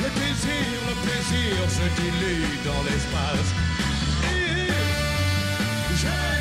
Le plaisir se dilue dans l'espace. Et je...